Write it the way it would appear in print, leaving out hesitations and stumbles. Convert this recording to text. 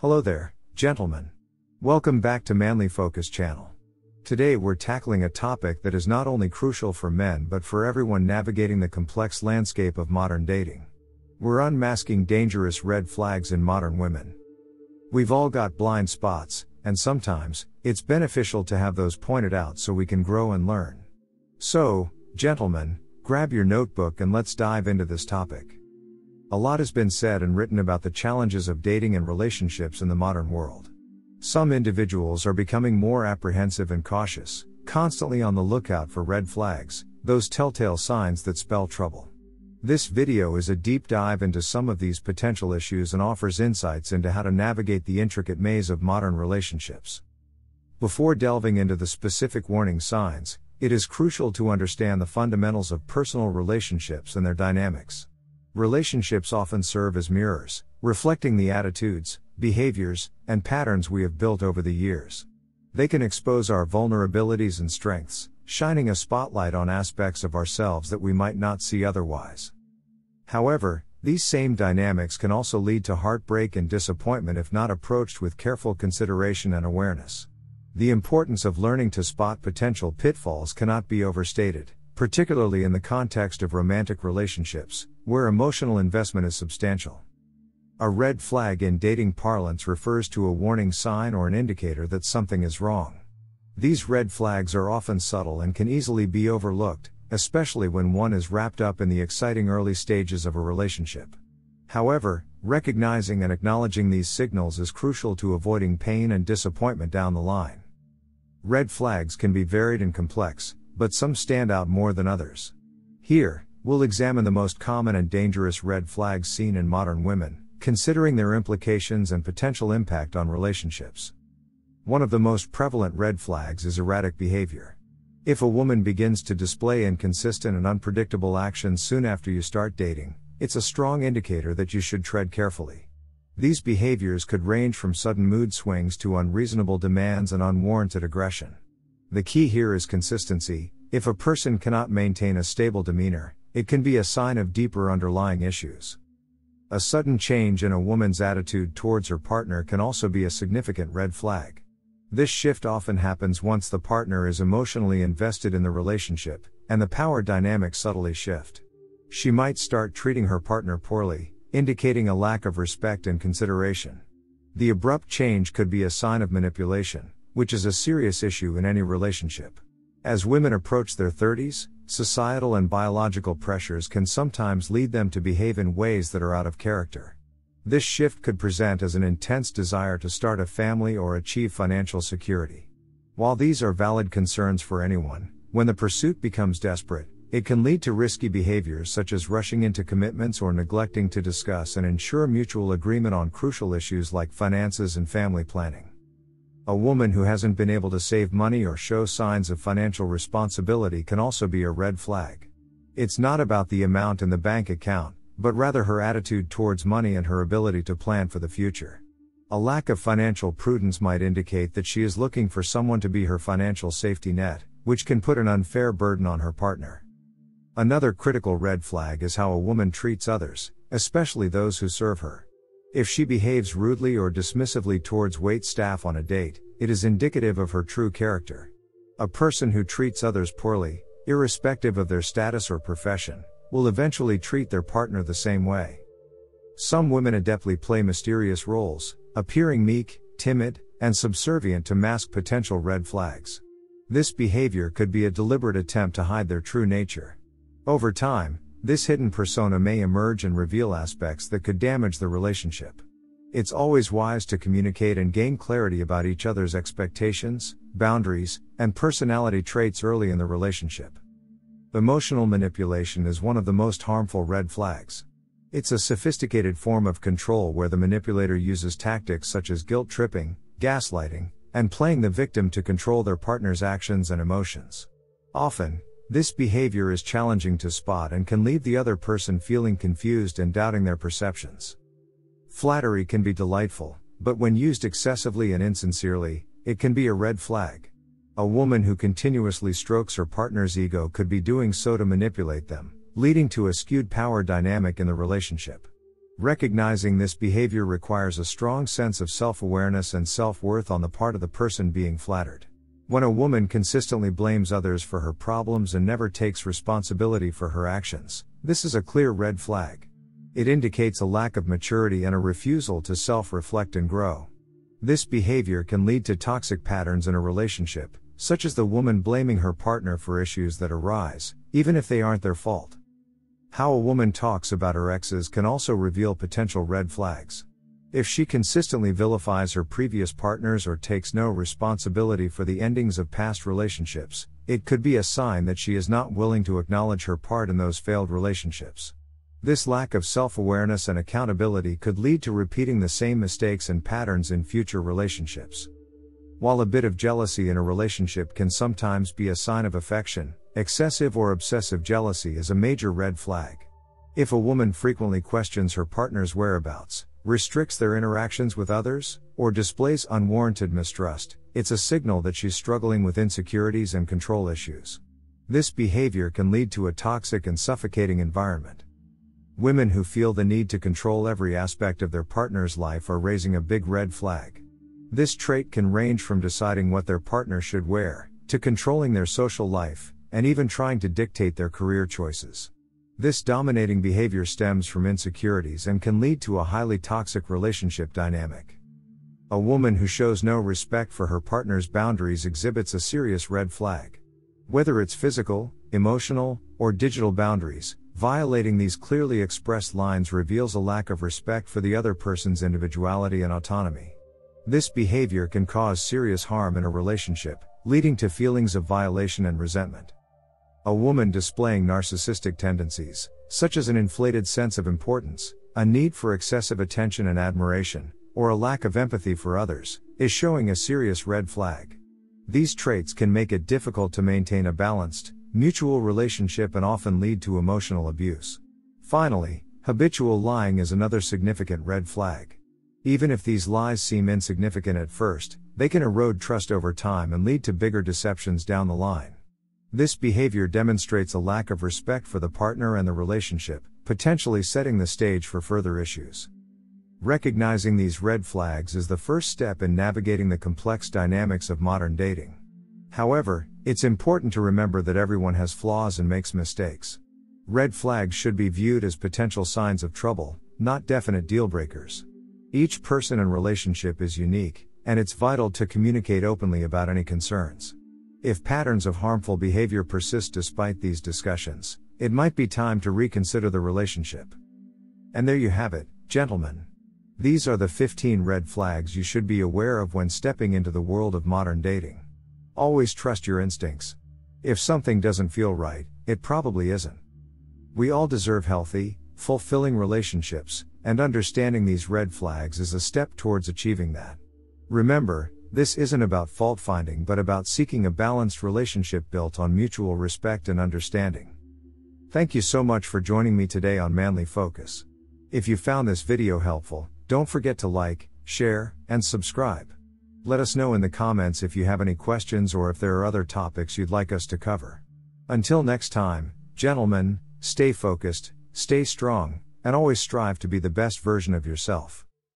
Hello there, gentlemen. Welcome back to Manly Focus Channel. Today we're tackling a topic that is not only crucial for men but for everyone navigating the complex landscape of modern dating. We're unmasking dangerous red flags in modern women. We've all got blind spots, and sometimes, it's beneficial to have those pointed out so we can grow and learn. So, gentlemen, grab your notebook and let's dive into this topic. A lot has been said and written about the challenges of dating and relationships in the modern world. Some individuals are becoming more apprehensive and cautious, constantly on the lookout for red flags, those telltale signs that spell trouble. This video is a deep dive into some of these potential issues and offers insights into how to navigate the intricate maze of modern relationships. Before delving into the specific warning signs, it is crucial to understand the fundamentals of personal relationships and their dynamics. Relationships often serve as mirrors, reflecting the attitudes, behaviors, and patterns we have built over the years. They can expose our vulnerabilities and strengths, shining a spotlight on aspects of ourselves that we might not see otherwise. However, these same dynamics can also lead to heartbreak and disappointment if not approached with careful consideration and awareness. The importance of learning to spot potential pitfalls cannot be overstated, particularly in the context of romantic relationships, where emotional investment is substantial. A red flag in dating parlance refers to a warning sign or an indicator that something is wrong. These red flags are often subtle and can easily be overlooked, especially when one is wrapped up in the exciting early stages of a relationship. However, recognizing and acknowledging these signals is crucial to avoiding pain and disappointment down the line. Red flags can be varied and complex, but some stand out more than others. Here, we'll examine the most common and dangerous red flags seen in modern women, considering their implications and potential impact on relationships. One of the most prevalent red flags is erratic behavior. If a woman begins to display inconsistent and unpredictable actions soon after you start dating, it's a strong indicator that you should tread carefully. These behaviors could range from sudden mood swings to unreasonable demands and unwarranted aggression. The key here is consistency. If a person cannot maintain a stable demeanor, it can be a sign of deeper underlying issues. A sudden change in a woman's attitude towards her partner can also be a significant red flag. This shift often happens once the partner is emotionally invested in the relationship, and the power dynamics subtly shift. She might start treating her partner poorly, indicating a lack of respect and consideration. The abrupt change could be a sign of manipulation, which is a serious issue in any relationship. As women approach their 30s, societal and biological pressures can sometimes lead them to behave in ways that are out of character. This shift could present as an intense desire to start a family or achieve financial security. While these are valid concerns for anyone, when the pursuit becomes desperate, it can lead to risky behaviors such as rushing into commitments or neglecting to discuss and ensure mutual agreement on crucial issues like finances and family planning. A woman who hasn't been able to save money or show signs of financial responsibility can also be a red flag. It's not about the amount in the bank account, but rather her attitude towards money and her ability to plan for the future. A lack of financial prudence might indicate that she is looking for someone to be her financial safety net, which can put an unfair burden on her partner. Another critical red flag is how a woman treats others, especially those who serve her. If she behaves rudely or dismissively towards wait staff on a date, it is indicative of her true character. A person who treats others poorly, irrespective of their status or profession, will eventually treat their partner the same way. Some women adeptly play mysterious roles, appearing meek, timid, and subservient to mask potential red flags. This behavior could be a deliberate attempt to hide their true nature. Over time, this hidden persona may emerge and reveal aspects that could damage the relationship. It's always wise to communicate and gain clarity about each other's expectations, boundaries, and personality traits early in the relationship. Emotional manipulation is one of the most harmful red flags. It's a sophisticated form of control where the manipulator uses tactics such as guilt tripping, gaslighting, and playing the victim to control their partner's actions and emotions. Often, this behavior is challenging to spot and can leave the other person feeling confused and doubting their perceptions. Flattery can be delightful, but when used excessively and insincerely, it can be a red flag. A woman who continuously strokes her partner's ego could be doing so to manipulate them, leading to a skewed power dynamic in the relationship. Recognizing this behavior requires a strong sense of self-awareness and self-worth on the part of the person being flattered. When a woman consistently blames others for her problems and never takes responsibility for her actions, this is a clear red flag. It indicates a lack of maturity and a refusal to self-reflect and grow. This behavior can lead to toxic patterns in a relationship, such as the woman blaming her partner for issues that arise, even if they aren't their fault. How a woman talks about her exes can also reveal potential red flags. If she consistently vilifies her previous partners or takes no responsibility for the endings of past relationships, it could be a sign that she is not willing to acknowledge her part in those failed relationships. This lack of self-awareness and accountability could lead to repeating the same mistakes and patterns in future relationships. While a bit of jealousy in a relationship can sometimes be a sign of affection, excessive or obsessive jealousy is a major red flag. If a woman frequently questions her partner's whereabouts, restricts their interactions with others, or displays unwarranted mistrust, it's a signal that she's struggling with insecurities and control issues. This behavior can lead to a toxic and suffocating environment. Women who feel the need to control every aspect of their partner's life are raising a big red flag. This trait can range from deciding what their partner should wear, to controlling their social life, and even trying to dictate their career choices. This dominating behavior stems from insecurities and can lead to a highly toxic relationship dynamic. A woman who shows no respect for her partner's boundaries exhibits a serious red flag. Whether it's physical, emotional, or digital boundaries, violating these clearly expressed lines reveals a lack of respect for the other person's individuality and autonomy. This behavior can cause serious harm in a relationship, leading to feelings of violation and resentment. A woman displaying narcissistic tendencies, such as an inflated sense of importance, a need for excessive attention and admiration, or a lack of empathy for others, is showing a serious red flag. These traits can make it difficult to maintain a balanced, mutual relationship and often lead to emotional abuse. Finally, habitual lying is another significant red flag. Even if these lies seem insignificant at first, they can erode trust over time and lead to bigger deceptions down the line. This behavior demonstrates a lack of respect for the partner and the relationship, potentially setting the stage for further issues. Recognizing these red flags is the first step in navigating the complex dynamics of modern dating. However, it's important to remember that everyone has flaws and makes mistakes. Red flags should be viewed as potential signs of trouble, not definite deal breakers. Each person and relationship is unique, and it's vital to communicate openly about any concerns. If patterns of harmful behavior persist despite these discussions, it might be time to reconsider the relationship. And there you have it, gentlemen. These are the 15 red flags you should be aware of when stepping into the world of modern dating. Always trust your instincts. If something doesn't feel right, it probably isn't. We all deserve healthy, fulfilling relationships, and understanding these red flags is a step towards achieving that. Remember, this isn't about fault finding but about seeking a balanced relationship built on mutual respect and understanding. Thank you so much for joining me today on Manly Focus. If you found this video helpful, don't forget to like, share, and subscribe. Let us know in the comments if you have any questions or if there are other topics you'd like us to cover. Until next time, gentlemen, stay focused, stay strong, and always strive to be the best version of yourself.